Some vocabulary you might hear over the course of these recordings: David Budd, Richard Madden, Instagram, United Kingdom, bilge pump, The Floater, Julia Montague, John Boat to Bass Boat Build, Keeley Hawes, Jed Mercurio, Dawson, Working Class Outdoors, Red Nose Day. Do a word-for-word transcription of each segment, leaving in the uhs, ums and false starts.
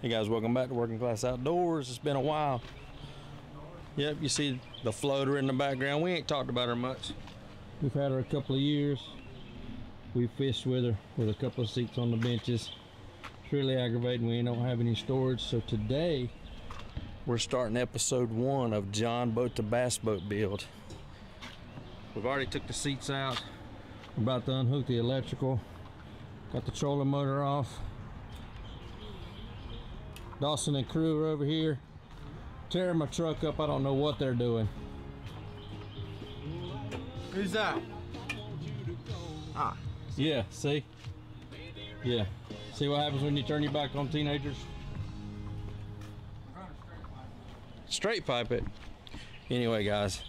Hey guys, welcome back to Working Class Outdoors. It's been a while. Yep, you see the floater in the background. We ain't talked about her much. We've had her a couple of years. We fished with her with a couple of seats on the benches. It's really aggravating. We don't have any storage. So today we're starting episode one of John Boat to Bass Boat Build. We've already took the seats out. We're about to unhook the electrical. Got the trolling motor off. Dawson and crew are over here tearing my truck up. I don't know what they're doing. Who's that? Ah. Yeah, see? Yeah. See what happens when you turn your back on teenagers? Straight pipe it. Anyway, guys,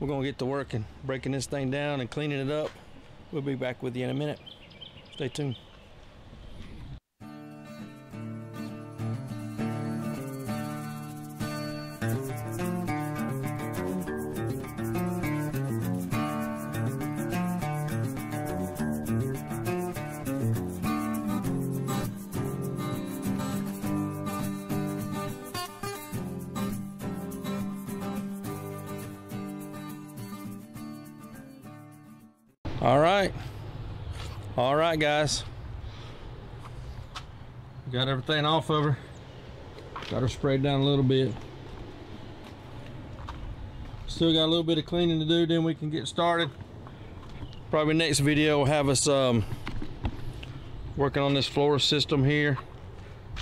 we're going to get to work and breaking this thing down and cleaning it up. We'll be back with you in a minute. Stay tuned. All right, all right, guys. Got everything off of her. Got her sprayed down a little bit. Still got a little bit of cleaning to do, then we can get started. Probably next video will have us um, working on this floor system here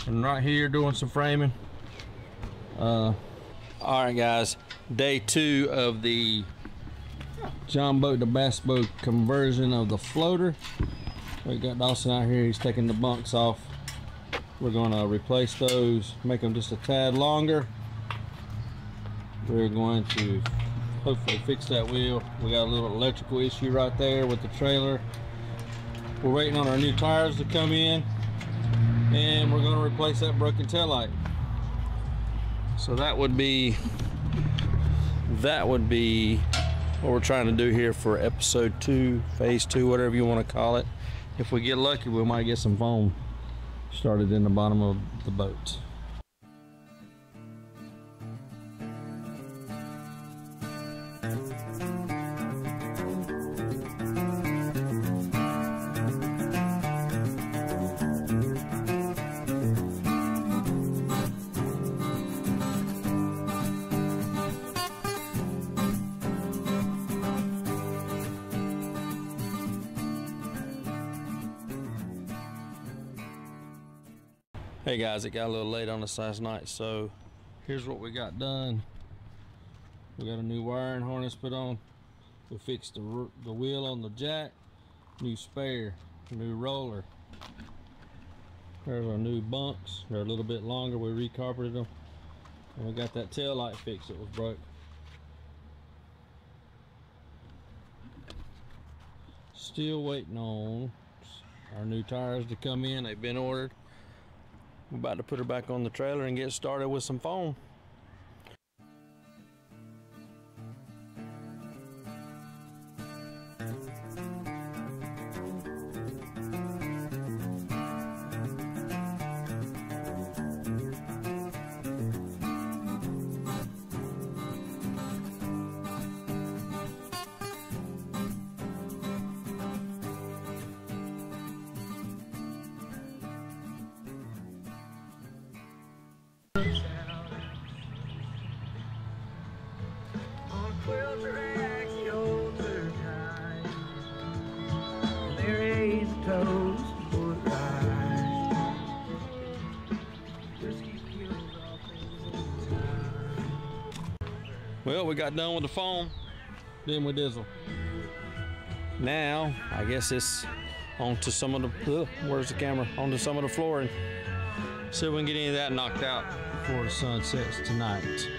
and right here doing some framing. Uh, all right, guys. Day two of the John Boat to Bass Boat conversion of the floater. We got Dawson out here, he's taking the bunks off. We're gonna replace those, make them just a tad longer. We're going to hopefully fix that wheel. We got a little electrical issue right there with the trailer. We're waiting on our new tires to come in, and we're gonna replace that broken taillight. So that would be, that would be what we're trying to do here for episode two, phase two, whatever you want to call it. If we get lucky, we might get some foam started in the bottom of the boat. Hey guys, it got a little late on us last night, so here's what we got done. We got a new wiring harness put on. We fixed the, the wheel on the jack, new spare, new roller. There's our new bunks. They're a little bit longer. We re-carpeted them. And we got that tail light fixed that was broke. Still waiting on our new tires to come in. They've been ordered. We're about to put her back on the trailer and get started with some foam. Well, we got done with the foam, then we dizzle. Now, I guess it's onto some of the, ugh, where's the camera? Onto some of the flooring. See if we can get any of that knocked out before the sun sets tonight.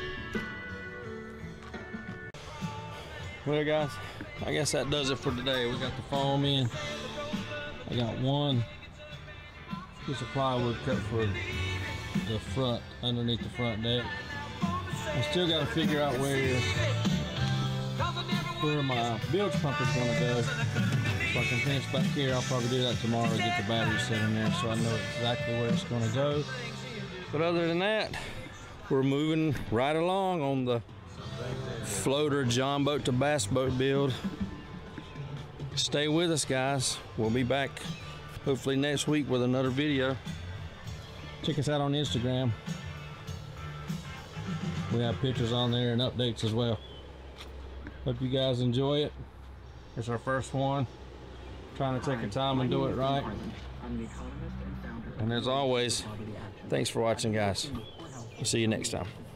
Well, guys, I guess that does it for today. We got the foam in. I got one piece of plywood cut for the front, underneath the front deck. I still got to figure out where where my bilge pump is going to go. So I can finish back here. I'll probably do that tomorrow, get the battery set in there so I know exactly where it's going to go. But other than that, we're moving right along on the floater John Boat to Bass Boat build. Stay with us, guys. We'll be back hopefully next week with another video. Check us out on Instagram. We have pictures on there and updates as well. Hope you guys enjoy it. It's our first one. Trying to take your time and do it right. And as always, thanks for watching, guys. We'll see you next time.